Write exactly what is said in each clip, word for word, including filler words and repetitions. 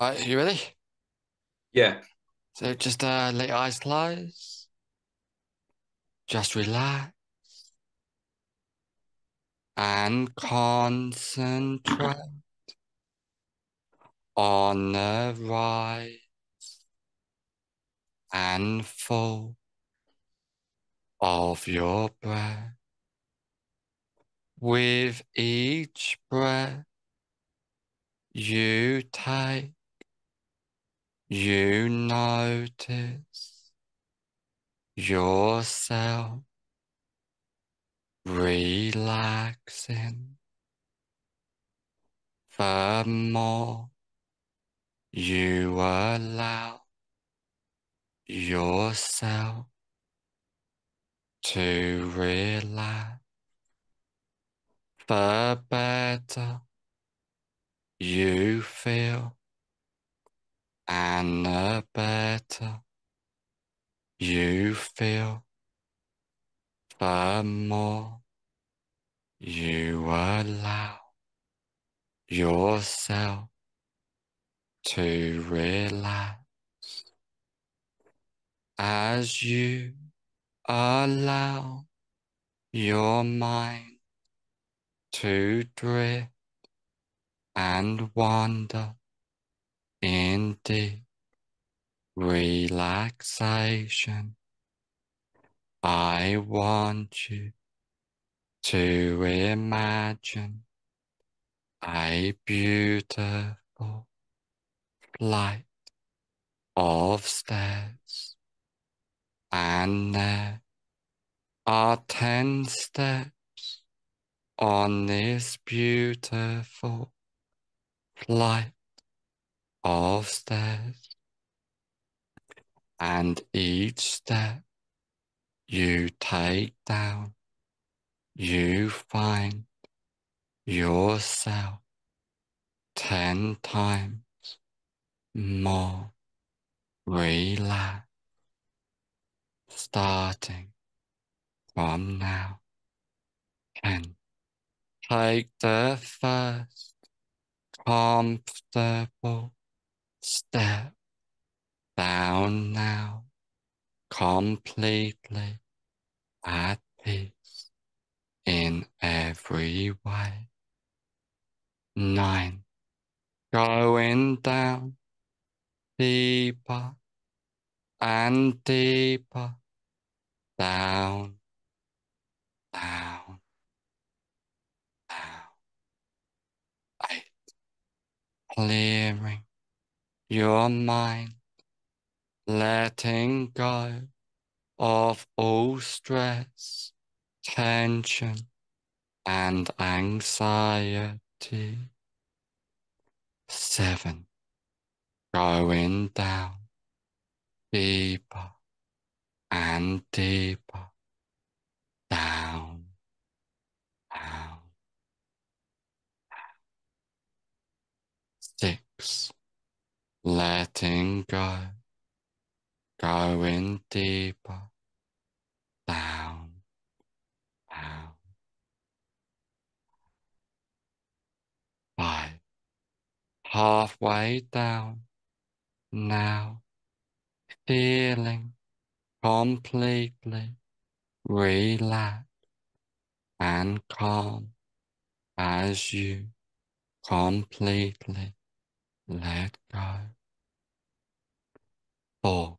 All right, you ready? Yeah. So just uh, let your eyes close. Just relax. And concentrate on the rise and fall of your breath. With each breath you take, you notice yourself relaxing. The more you allow yourself to relax, the better you feel, and the better you feel, the more you allow yourself to relax. As you allow your mind to drift and wander in deep relaxation, I want you to imagine a beautiful flight of stairs, and there are ten steps on this beautiful flight of stairs, and each step you take down, you find yourself ten times more relaxed. Starting from now, and take the first comfortable step down now, completely at peace in every way. Nine, going down deeper and deeper, down, down, down. Eight, clearing your mind, letting go of all stress, tension, and anxiety. Seven, going down deeper and deeper, down, down, down. Six, letting go, going deeper, down, down. Five, halfway down now, feeling completely relaxed and calm as you completely let go. Four,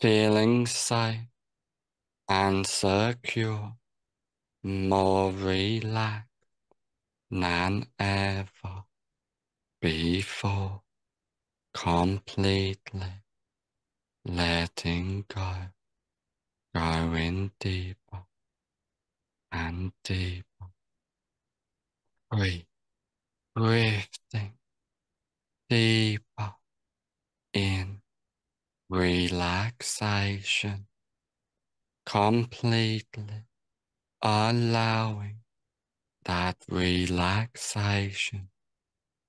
feeling safe and secure, more relaxed than ever before, completely letting go, going deeper and deeper. Three, drifting deeper in relaxation, completely allowing that relaxation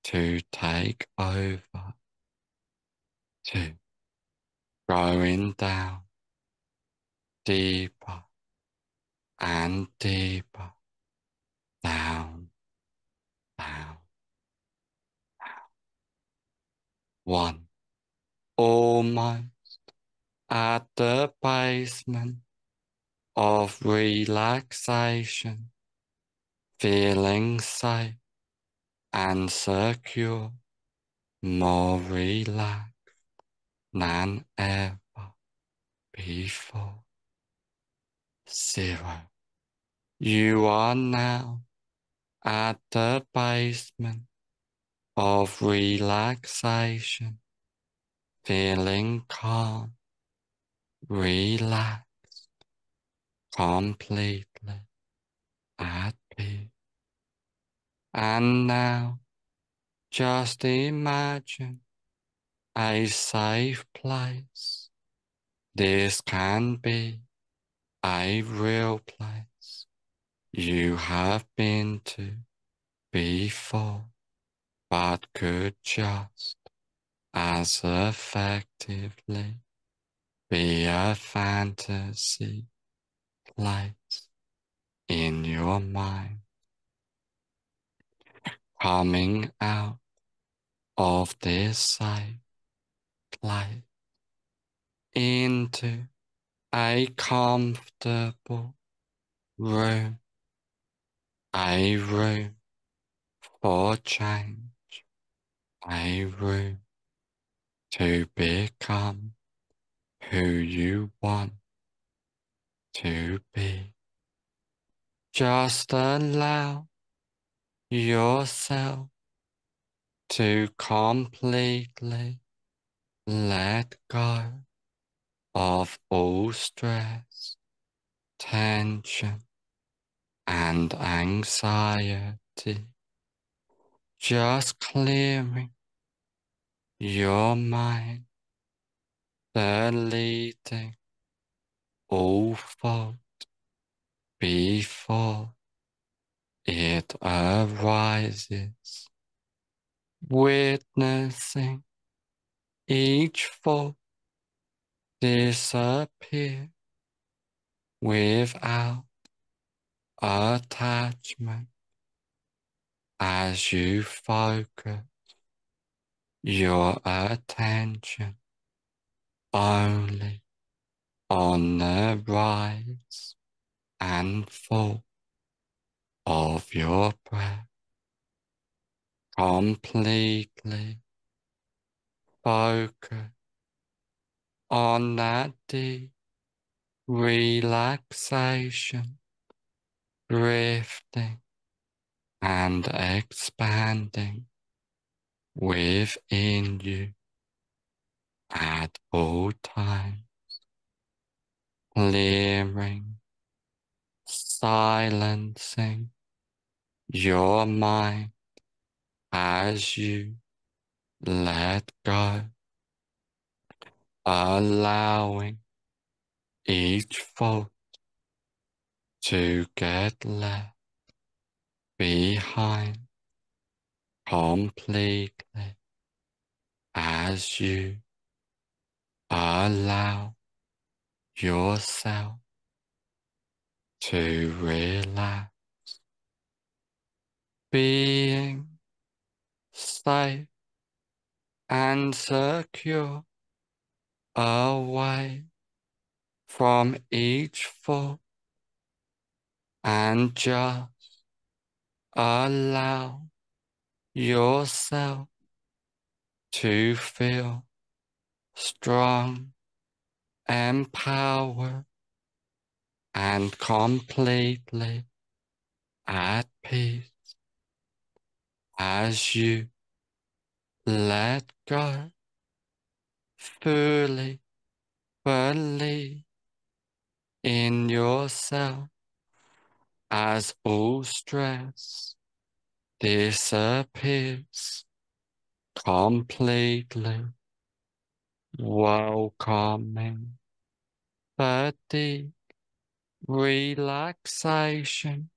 to take over. Two, going down deeper and deeper, down, down, down. one. Almost at the basement of relaxation, feeling safe and secure, more relaxed than ever before. Zero. You are now at the basement of relaxation, feeling calm, relaxed, completely at peace. And now, just imagine a safe place. This can be a real place you have been to before, but could just as effectively be a fantasy place in your mind. Coming out of this safe place into a comfortable room, a room for change, a room to become who you want to be. Just allow yourself to completely let go of all stress, tension, and anxiety. Just clearing your mind, deleting all thought before it arises, witnessing each thought disappear without attachment as you focus your attention only on the rise and fall of your breath, completely focus on that deep relaxation, drifting and expanding within you at all times, clearing, silencing your mind as you let go, allowing each thought to get left behind completely as you allow yourself to relax. Being safe and secure away from each thought, and just allow yourself to feel strong, empowered, and completely at peace as you let go, fully believe in yourself as all stress disappears completely, welcoming the deep relaxation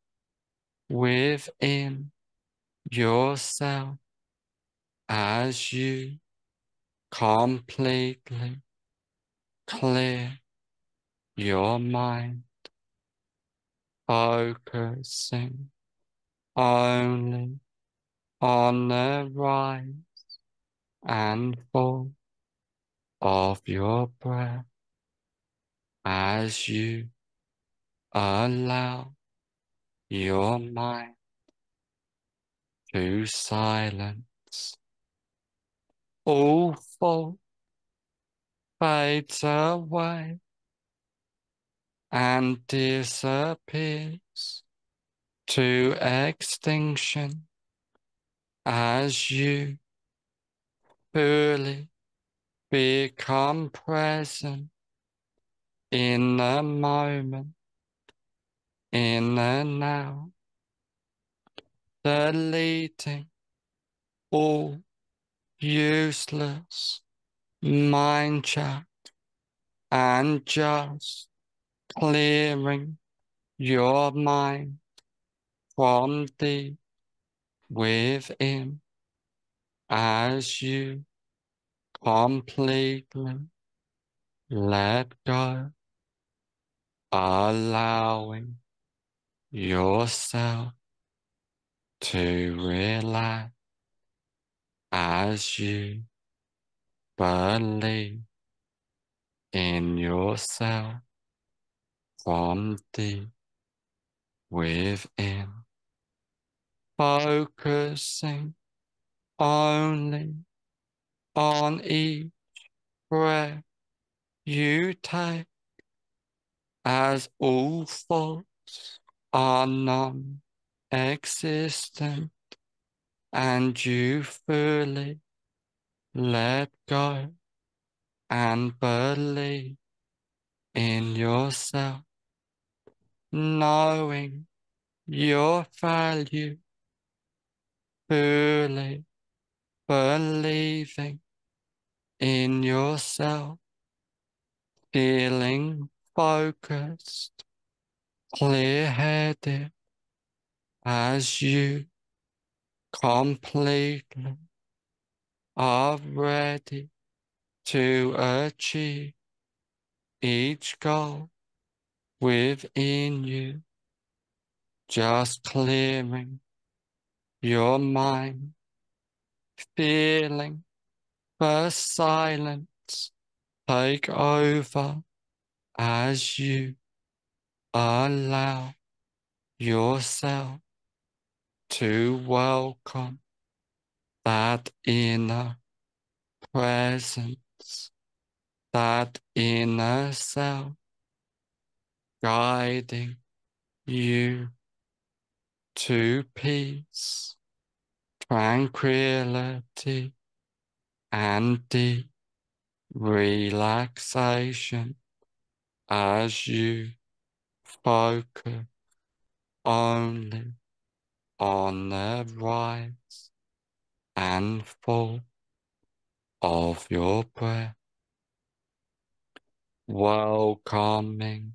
within yourself as you completely clear your mind, focusing only on the rise and full of your breath as you allow your mind to silence all thought fades away and disappears to extinction as you fully become present in the moment, in the now, deleting all useless mind chatter and just clearing your mind from deep within as you completely let go, allowing yourself to relax as you believe in yourself from deep within, focusing only on each breath you take as all thoughts are non-existent and you fully let go and believe in yourself, knowing your value, fully believing in yourself, feeling focused, clear-headed as you completely are ready to achieve each goal within you, just clearing your mind, feeling the silence take over as you allow yourself to welcome that inner presence, that inner self guiding you to peace, tranquility, and deep relaxation as you focus only on the rise and fall of your breath, welcoming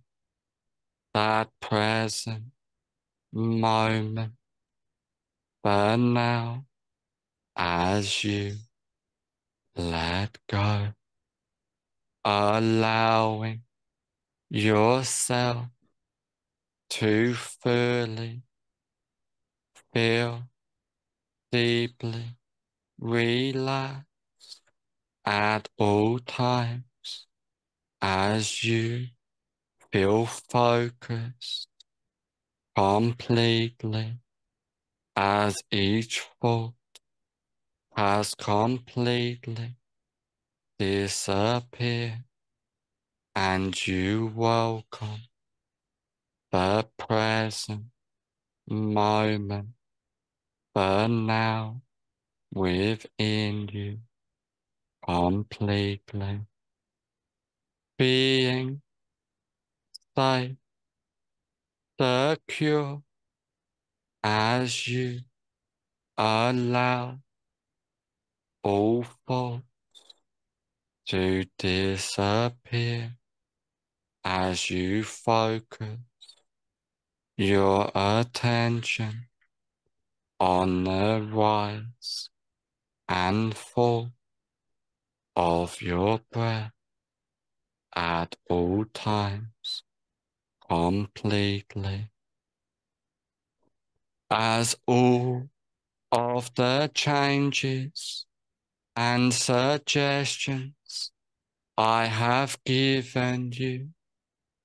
that present moment, but now as you let go, allowing yourself to fully feel deeply relaxed at all times as you feel focused completely as each thought has completely disappeared and you welcome the present moment, the now within you completely, being safe, secure as you allow all thoughts to disappear as you focus your attention on the rise and fall of your breath at all times completely, as all of the changes and suggestions I have given you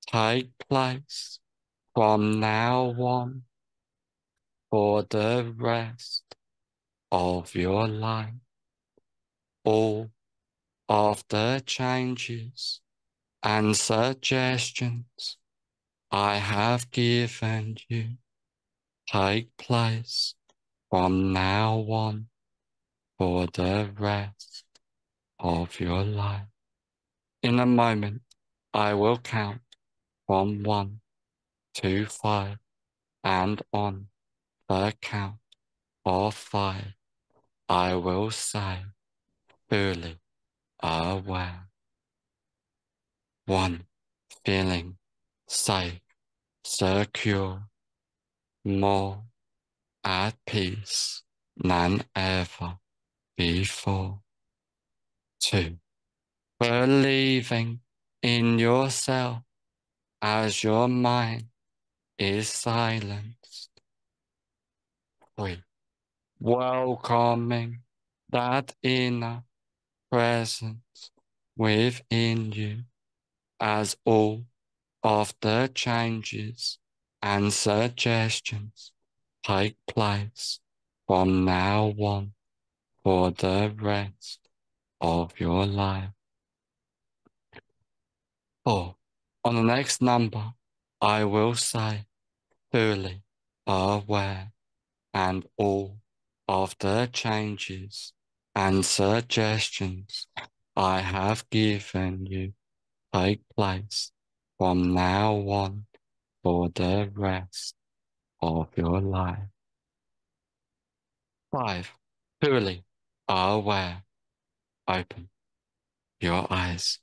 take place from now on for the rest of your life. All of the changes and suggestions I have given you take place from now on for the rest of your life. In a moment, I will count from one to five, and on the count of five, I will say, fully aware. One, feeling safe, secure, more at peace than ever before. Two, believing in yourself as your mind is silenced. Three, welcoming that inner presence within you as all of the changes and suggestions take place from now on for the rest of your life. Four. On the next number, I will say fully aware, and all of the changes and suggestions I have given you take place from now on for the rest of your life. Five, fully aware. Open your eyes.